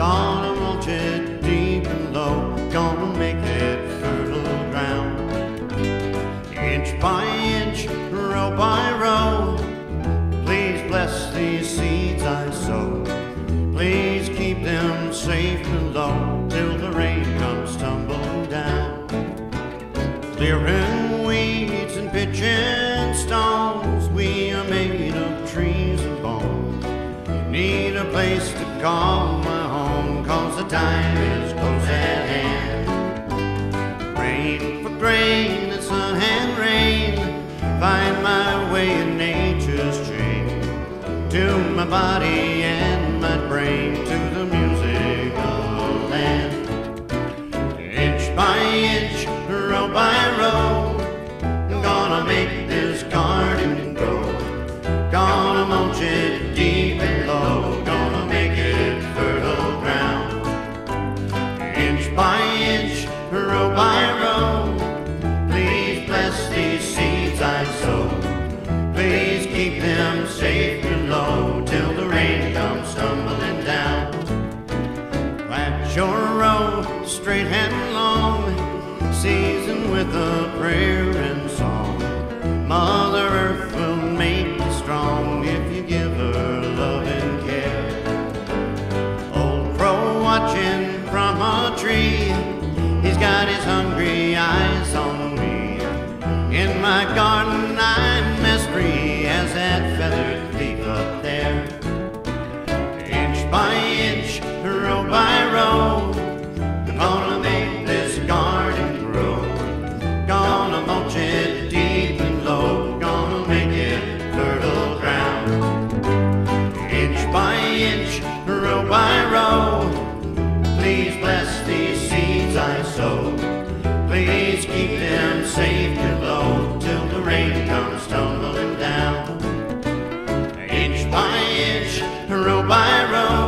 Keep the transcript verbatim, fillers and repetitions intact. Gonna mulch it deep and low, gonna make it fertile ground. Inch by inch, row by row, please bless these seeds I sow. Please keep them safe and low till the rain comes tumbling down. Clearing weeds and pitching stones, we are made of trees and bones. Need a place to call my home, cause the time is close at hand. Rain for grain and sun and rain, find my way in nature's chain, to my body and my brain, to the music of the land. Inch by inch, row by row, I'm gonna make this garden grow. Gonna mulch it deep and low, gonna make it fertile ground. Inch by inch, row by row, please bless these seeds I sow. Please keep them safe and low till the rain comes tumbling down. Plant your row straight and long, seasoned with a prayer and song. Mother Earth will make you strong if you give her love and care. Old crow watching from a tree, he's got his hungry eyes on me. In my garden I'm as free as that feathered leaf up there. Inch by inch, row by row, I'm gonna make this garden grow. Gonna mulch it deep and low, gonna make it fertile ground. Inch by inch, row by row, please bless these seeds I sow. Please keep them safe and low till the rain comes tumbling down. Inch by inch, row by row,